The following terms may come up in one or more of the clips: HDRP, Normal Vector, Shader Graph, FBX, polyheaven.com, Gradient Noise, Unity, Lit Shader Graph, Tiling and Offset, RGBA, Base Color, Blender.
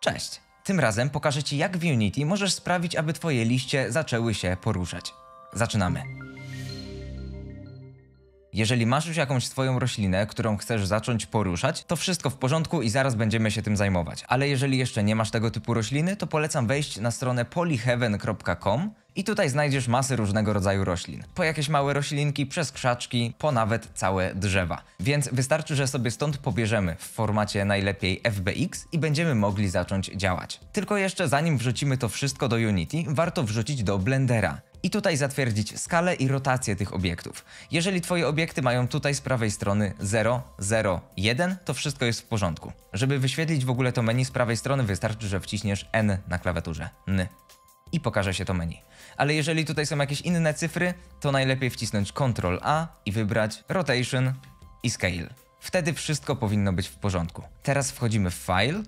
Cześć! Tym razem pokażę Ci, jak w Unity możesz sprawić, aby Twoje liście zaczęły się poruszać. Zaczynamy! Jeżeli masz już jakąś swoją roślinę, którą chcesz zacząć poruszać, to wszystko w porządku i zaraz będziemy się tym zajmować. Ale jeżeli jeszcze nie masz tego typu rośliny, to polecam wejść na stronę polyheaven.com i tutaj znajdziesz masę różnego rodzaju roślin. Po jakieś małe roślinki, przez krzaczki, po nawet całe drzewa. Więc wystarczy, że sobie stąd pobierzemy w formacie najlepiej FBX i będziemy mogli zacząć działać. Tylko jeszcze zanim wrzucimy to wszystko do Unity, warto wrzucić do Blendera. I tutaj zatwierdzić skalę i rotację tych obiektów. Jeżeli Twoje obiekty mają tutaj z prawej strony 0, 0, 1, to wszystko jest w porządku. Żeby wyświetlić w ogóle to menu z prawej strony, wystarczy, że wciśniesz N na klawiaturze. N. I pokaże się to menu. Ale jeżeli tutaj są jakieś inne cyfry, to najlepiej wcisnąć Ctrl A i wybrać Rotation i Scale. Wtedy wszystko powinno być w porządku. Teraz wchodzimy w File,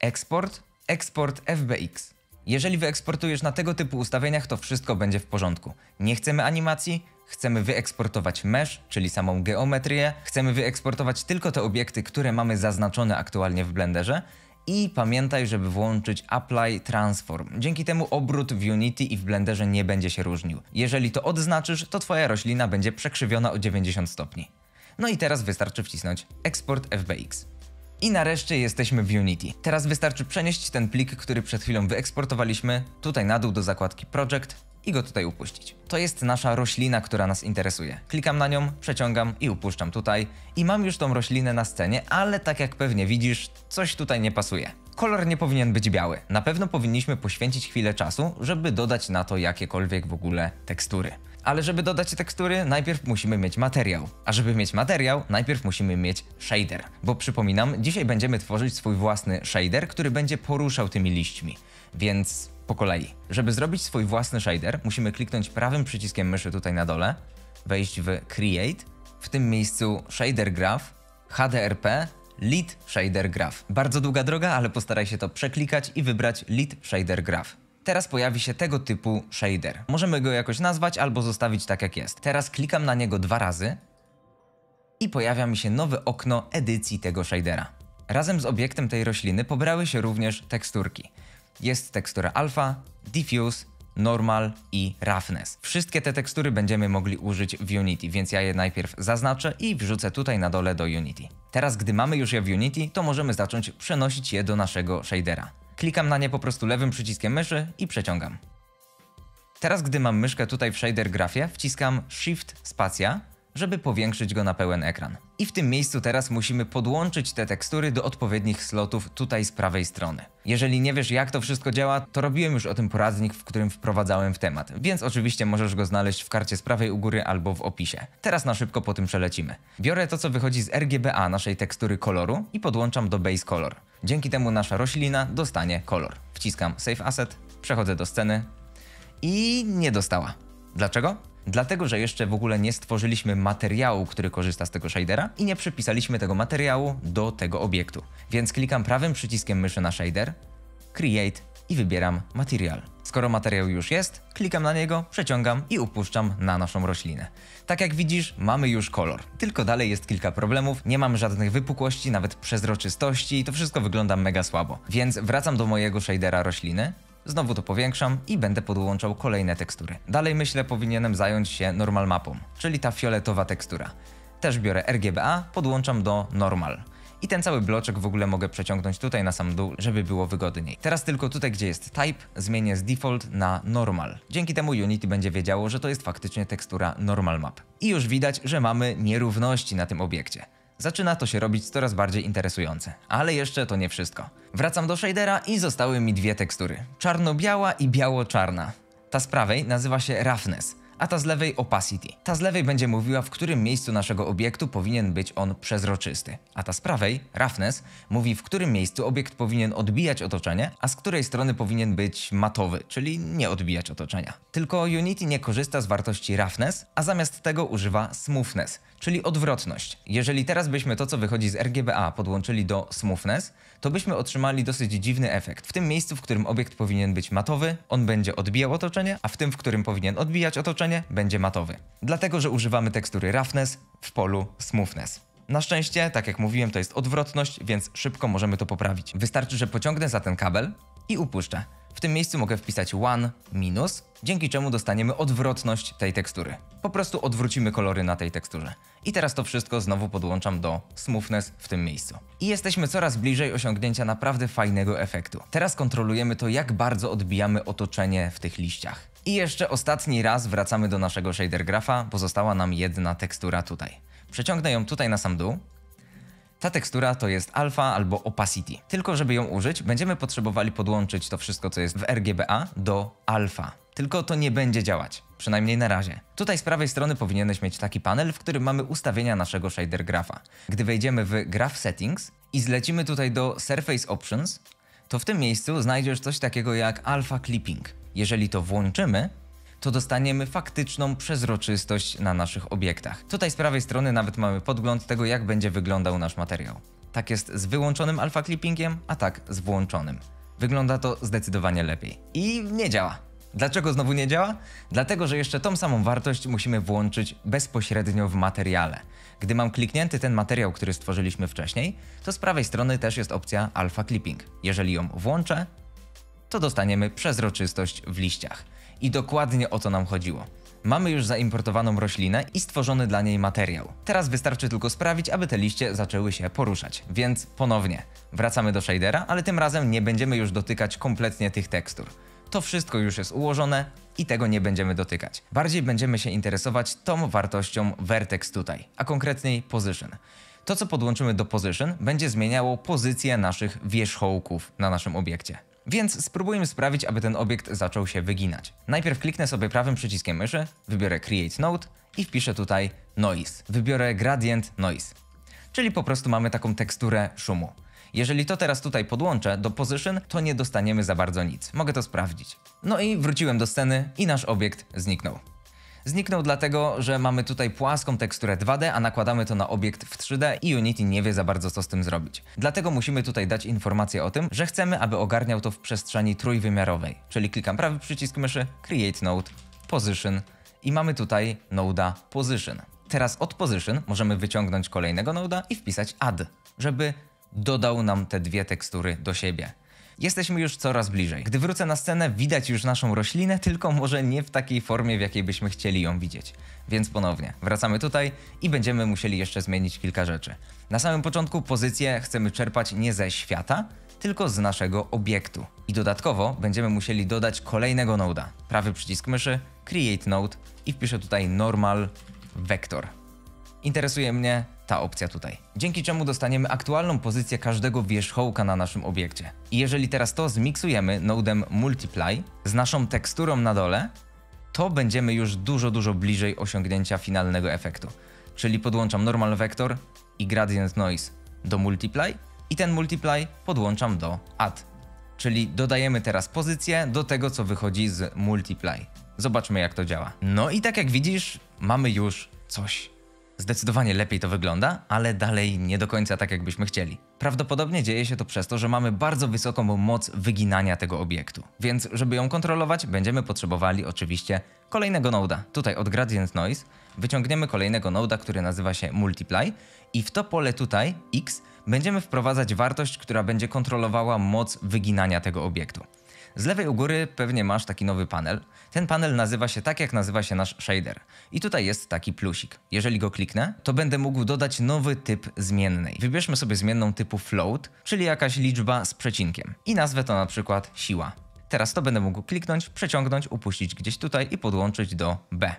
Export, Export FBX. Jeżeli wyeksportujesz na tego typu ustawieniach, to wszystko będzie w porządku. Nie chcemy animacji, chcemy wyeksportować mesh, czyli samą geometrię, chcemy wyeksportować tylko te obiekty, które mamy zaznaczone aktualnie w Blenderze i pamiętaj, żeby włączyć Apply Transform. Dzięki temu obrót w Unity i w Blenderze nie będzie się różnił. Jeżeli to odznaczysz, to Twoja roślina będzie przekrzywiona o 90 stopni. No i teraz wystarczy wcisnąć Export FBX. I nareszcie jesteśmy w Unity. Teraz wystarczy przenieść ten plik, który przed chwilą wyeksportowaliśmy, tutaj na dół do zakładki Project i go tutaj upuścić. To jest nasza roślina, która nas interesuje. Klikam na nią, przeciągam i upuszczam tutaj. I mam już tą roślinę na scenie, ale tak jak pewnie widzisz, coś tutaj nie pasuje. Kolor nie powinien być biały. Na pewno powinniśmy poświęcić chwilę czasu, żeby dodać na to jakiekolwiek w ogóle tekstury. Ale żeby dodać tekstury, najpierw musimy mieć materiał. A żeby mieć materiał, najpierw musimy mieć shader. Bo przypominam, dzisiaj będziemy tworzyć swój własny shader, który będzie poruszał tymi liśćmi. Więc po kolei. Żeby zrobić swój własny shader, musimy kliknąć prawym przyciskiem myszy tutaj na dole, wejść w Create, w tym miejscu Shader Graph, HDRP, Lit Shader Graph. Bardzo długa droga, ale postaraj się to przeklikać i wybrać Lit Shader Graph. Teraz pojawi się tego typu shader. Możemy go jakoś nazwać albo zostawić tak jak jest. Teraz klikam na niego 2 razy i pojawia mi się nowe okno edycji tego shadera. Razem z obiektem tej rośliny pobrały się również teksturki. Jest tekstura alpha, diffuse, normal i roughness. Wszystkie te tekstury będziemy mogli użyć w Unity, więc ja je najpierw zaznaczę i wrzucę tutaj na dole do Unity. Teraz gdy mamy już je w Unity, to możemy zacząć przenosić je do naszego shadera. Klikam na nie po prostu lewym przyciskiem myszy i przeciągam. Teraz gdy mam myszkę tutaj w Shader Graphie, wciskam Shift Spacja, żeby powiększyć go na pełen ekran. I w tym miejscu teraz musimy podłączyć te tekstury do odpowiednich slotów tutaj z prawej strony. Jeżeli nie wiesz jak to wszystko działa, to robiłem już o tym poradnik, w którym wprowadzałem w temat, więc oczywiście możesz go znaleźć w karcie z prawej u góry albo w opisie. Teraz na szybko po tym przelecimy. Biorę to, co wychodzi z RGBA naszej tekstury koloru i podłączam do Base Color. Dzięki temu nasza roślina dostanie kolor. Wciskam Save Asset, przechodzę do sceny i nie dostała. Dlaczego? Dlatego, że jeszcze w ogóle nie stworzyliśmy materiału, który korzysta z tego shadera i nie przypisaliśmy tego materiału do tego obiektu. Więc klikam prawym przyciskiem myszy na shader, Create i wybieram Material. Skoro materiał już jest, klikam na niego, przeciągam i upuszczam na naszą roślinę. Tak jak widzisz, mamy już kolor. Tylko dalej jest kilka problemów, nie mam żadnych wypukłości, nawet przezroczystości i to wszystko wygląda mega słabo. Więc wracam do mojego shadera rośliny. Znowu to powiększam i będę podłączał kolejne tekstury. Dalej myślę powinienem zająć się normal mapą, czyli ta fioletowa tekstura. Też biorę RGBA, podłączam do normal. I ten cały bloczek w ogóle mogę przeciągnąć tutaj na sam dół, żeby było wygodniej. Teraz tylko tutaj, gdzie jest type, zmienię z default na normal. Dzięki temu Unity będzie wiedziało, że to jest faktycznie tekstura normal map. I już widać, że mamy nierówności na tym obiekcie. Zaczyna to się robić coraz bardziej interesujące, ale jeszcze to nie wszystko. Wracam do shadera i zostały mi dwie tekstury, czarno-biała i biało-czarna. Ta z prawej nazywa się roughness, a ta z lewej opacity. Ta z lewej będzie mówiła, w którym miejscu naszego obiektu powinien być on przezroczysty, a ta z prawej, roughness, mówi, w którym miejscu obiekt powinien odbijać otoczenie, a z której strony powinien być matowy, czyli nie odbijać otoczenia. Tylko Unity nie korzysta z wartości roughness, a zamiast tego używa smoothness, czyli odwrotność. Jeżeli teraz byśmy to, co wychodzi z RGBA, podłączyli do smoothness, to byśmy otrzymali dosyć dziwny efekt. W tym miejscu, w którym obiekt powinien być matowy, on będzie odbijał otoczenie, a w tym, w którym powinien odbijać otoczenie, będzie matowy. Dlatego, że używamy tekstury roughness w polu smoothness. Na szczęście, tak jak mówiłem, to jest odwrotność, więc szybko możemy to poprawić. Wystarczy, że pociągnę za ten kabel i upuszczę. W tym miejscu mogę wpisać minus, dzięki czemu dostaniemy odwrotność tej tekstury. Po prostu odwrócimy kolory na tej teksturze. I teraz to wszystko znowu podłączam do smoothness w tym miejscu. I jesteśmy coraz bliżej osiągnięcia naprawdę fajnego efektu. Teraz kontrolujemy to, jak bardzo odbijamy otoczenie w tych liściach. I jeszcze ostatni raz wracamy do naszego shader grapha, bo została nam jedna tekstura tutaj. Przeciągnę ją tutaj na sam dół. Ta tekstura to jest alpha albo opacity. Tylko żeby ją użyć, będziemy potrzebowali podłączyć to wszystko, co jest w RGBA do alpha. Tylko to nie będzie działać, przynajmniej na razie. Tutaj z prawej strony powinieneś mieć taki panel, w którym mamy ustawienia naszego shader grapha. Gdy wejdziemy w Graph Settings i zlecimy tutaj do Surface Options, to w tym miejscu znajdziesz coś takiego jak alpha clipping. Jeżeli to włączymy, to dostaniemy faktyczną przezroczystość na naszych obiektach. Tutaj z prawej strony nawet mamy podgląd tego, jak będzie wyglądał nasz materiał. Tak jest z wyłączonym alpha clippingiem, a tak z włączonym. Wygląda to zdecydowanie lepiej. I nie działa. Dlaczego znowu nie działa? Dlatego, że jeszcze tą samą wartość musimy włączyć bezpośrednio w materiale. Gdy mam kliknięty ten materiał, który stworzyliśmy wcześniej, to z prawej strony też jest opcja alpha clipping. Jeżeli ją włączę, to dostaniemy przezroczystość w liściach. I dokładnie o to nam chodziło. Mamy już zaimportowaną roślinę i stworzony dla niej materiał. Teraz wystarczy tylko sprawić, aby te liście zaczęły się poruszać. Więc ponownie wracamy do shadera, ale tym razem nie będziemy już dotykać kompletnie tych tekstur. To wszystko już jest ułożone i tego nie będziemy dotykać. Bardziej będziemy się interesować tą wartością vertex tutaj, a konkretniej position. To, co podłączymy do position, będzie zmieniało pozycję naszych wierzchołków na naszym obiekcie. Więc spróbujmy sprawić, aby ten obiekt zaczął się wyginać. Najpierw kliknę sobie prawym przyciskiem myszy, wybiorę Create Node i wpiszę tutaj Noise. Wybiorę Gradient Noise, czyli po prostu mamy taką teksturę szumu. Jeżeli to teraz tutaj podłączę do Position, to nie dostaniemy za bardzo nic. Mogę to sprawdzić. No i wróciłem do sceny i nasz obiekt zniknął. Zniknął dlatego, że mamy tutaj płaską teksturę 2D, a nakładamy to na obiekt w 3D i Unity nie wie za bardzo, co z tym zrobić. Dlatego musimy tutaj dać informację o tym, że chcemy, aby ogarniał to w przestrzeni trójwymiarowej. Czyli klikam prawy przycisk myszy, Create Node, Position i mamy tutaj node'a Position. Teraz od Position możemy wyciągnąć kolejnego node'a i wpisać Add, żeby dodał nam te dwie tekstury do siebie. Jesteśmy już coraz bliżej. Gdy wrócę na scenę, widać już naszą roślinę, tylko może nie w takiej formie, w jakiej byśmy chcieli ją widzieć. Więc ponownie wracamy tutaj i będziemy musieli jeszcze zmienić kilka rzeczy. Na samym początku pozycję chcemy czerpać nie ze świata, tylko z naszego obiektu. I dodatkowo będziemy musieli dodać kolejnego node'a. Prawy przycisk myszy, Create Node i wpiszę tutaj Normal Vector. Interesuje mnie ta opcja tutaj. Dzięki czemu dostaniemy aktualną pozycję każdego wierzchołka na naszym obiekcie. I jeżeli teraz to zmiksujemy nodem Multiply z naszą teksturą na dole, to będziemy już dużo bliżej osiągnięcia finalnego efektu. Czyli podłączam Normal Vector i Gradient Noise do Multiply i ten Multiply podłączam do Add. Czyli dodajemy teraz pozycję do tego, co wychodzi z Multiply. Zobaczmy, jak to działa. No i tak jak widzisz, mamy już coś. Zdecydowanie lepiej to wygląda, ale dalej nie do końca tak, jakbyśmy chcieli. Prawdopodobnie dzieje się to przez to, że mamy bardzo wysoką moc wyginania tego obiektu. Więc żeby ją kontrolować, będziemy potrzebowali oczywiście kolejnego node'a. Tutaj od Gradient Noise wyciągniemy kolejnego node'a, który nazywa się Multiply i w to pole tutaj, X, będziemy wprowadzać wartość, która będzie kontrolowała moc wyginania tego obiektu. Z lewej u góry pewnie masz taki nowy panel. Ten panel nazywa się tak, jak nazywa się nasz shader. I tutaj jest taki plusik. Jeżeli go kliknę, to będę mógł dodać nowy typ zmiennej. Wybierzmy sobie zmienną typu float, czyli jakaś liczba z przecinkiem. I nazwę to na przykład siła. Teraz to będę mógł kliknąć, przeciągnąć, upuścić gdzieś tutaj i podłączyć do B.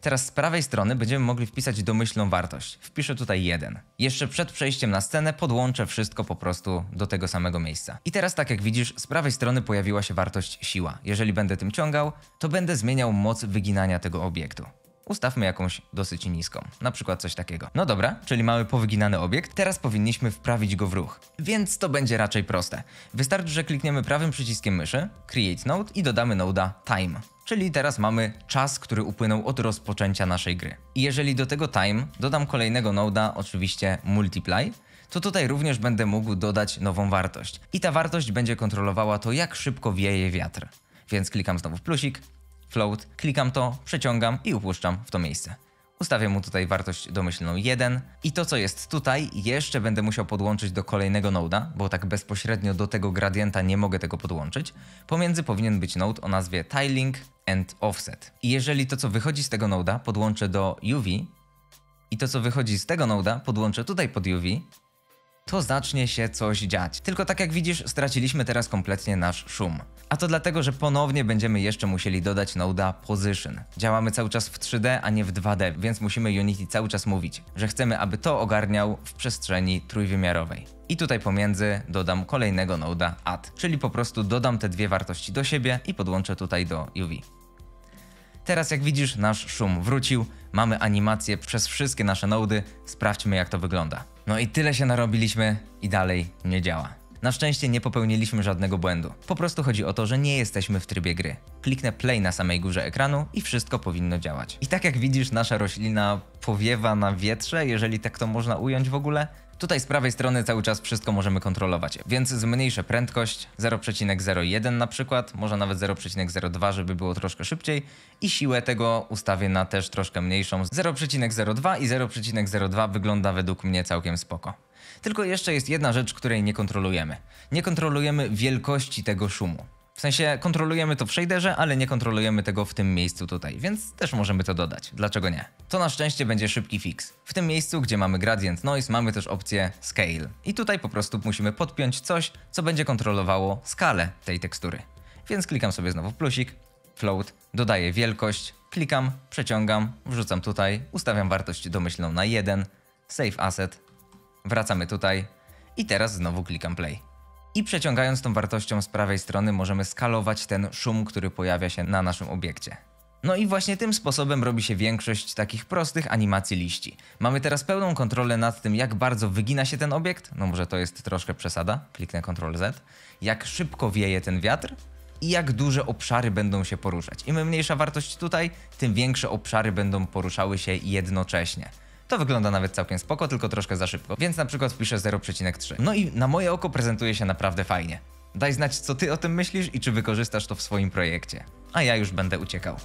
Teraz z prawej strony będziemy mogli wpisać domyślną wartość. Wpiszę tutaj 1. Jeszcze przed przejściem na scenę podłączę wszystko po prostu do tego samego miejsca. I teraz tak jak widzisz, z prawej strony pojawiła się wartość siła. Jeżeli będę tym ciągał, to będę zmieniał moc wyginania tego obiektu. Ustawmy jakąś dosyć niską, na przykład coś takiego. No dobra, czyli mamy powyginany obiekt, teraz powinniśmy wprawić go w ruch. Więc to będzie raczej proste. Wystarczy, że klikniemy prawym przyciskiem myszy, Create Node i dodamy node'a Time. Czyli teraz mamy czas, który upłynął od rozpoczęcia naszej gry. I jeżeli do tego time dodam kolejnego node'a, oczywiście multiply, to tutaj również będę mógł dodać nową wartość. I ta wartość będzie kontrolowała to, jak szybko wieje wiatr. Więc klikam znowu w plusik, float, klikam to, przeciągam i upuszczam w to miejsce. Ustawię mu tutaj wartość domyślną 1 i to, co jest tutaj, jeszcze będę musiał podłączyć do kolejnego node'a, bo tak bezpośrednio do tego gradienta nie mogę tego podłączyć. Pomiędzy powinien być node o nazwie Tiling and Offset. I jeżeli to, co wychodzi z tego node'a, podłączę do UV i to, co wychodzi z tego node'a, podłączę tutaj pod UV, to zacznie się coś dziać. Tylko tak jak widzisz, straciliśmy teraz kompletnie nasz szum. A to dlatego, że ponownie będziemy jeszcze musieli dodać node'a Position. Działamy cały czas w 3D, a nie w 2D, więc musimy Unity cały czas mówić, że chcemy, aby to ogarniał w przestrzeni trójwymiarowej. I tutaj pomiędzy dodam kolejnego node'a Add, czyli po prostu dodam te dwie wartości do siebie i podłączę tutaj do UV. Teraz jak widzisz, nasz szum wrócił, mamy animację przez wszystkie nasze nody, sprawdźmy, jak to wygląda. No i tyle się narobiliśmy i dalej nie działa. Na szczęście nie popełniliśmy żadnego błędu. Po prostu chodzi o to, że nie jesteśmy w trybie gry. Kliknę play na samej górze ekranu i wszystko powinno działać. I tak jak widzisz, nasza roślina powiewa na wietrze, jeżeli tak to można ująć w ogóle. Tutaj z prawej strony cały czas wszystko możemy kontrolować, więc zmniejszę prędkość 0,01 na przykład, może nawet 0,02, żeby było troszkę szybciej i siłę tego ustawię na też troszkę mniejszą 0,02 i 0,02 wygląda według mnie całkiem spoko. Tylko jeszcze jest jedna rzecz, której nie kontrolujemy. Nie kontrolujemy wielkości tego szumu. W sensie kontrolujemy to w shaderze, ale nie kontrolujemy tego w tym miejscu tutaj, więc też możemy to dodać. Dlaczego nie? To na szczęście będzie szybki fix. W tym miejscu, gdzie mamy Gradient Noise, mamy też opcję Scale. I tutaj po prostu musimy podpiąć coś, co będzie kontrolowało skalę tej tekstury. Więc klikam sobie znowu plusik, float, dodaję wielkość, klikam, przeciągam, wrzucam tutaj, ustawiam wartość domyślną na 1, save asset, wracamy tutaj i teraz znowu klikam play. I przeciągając tą wartością z prawej strony możemy skalować ten szum, który pojawia się na naszym obiekcie. No i właśnie tym sposobem robi się większość takich prostych animacji liści. Mamy teraz pełną kontrolę nad tym, jak bardzo wygina się ten obiekt, no może to jest troszkę przesada, kliknę Ctrl Z, jak szybko wieje ten wiatr i jak duże obszary będą się poruszać. Im mniejsza wartość tutaj, tym większe obszary będą poruszały się jednocześnie. To wygląda nawet całkiem spoko, tylko troszkę za szybko, więc na przykład wpiszę 0,3. No i na moje oko prezentuje się naprawdę fajnie. Daj znać, co ty o tym myślisz i czy wykorzystasz to w swoim projekcie. A ja już będę uciekał.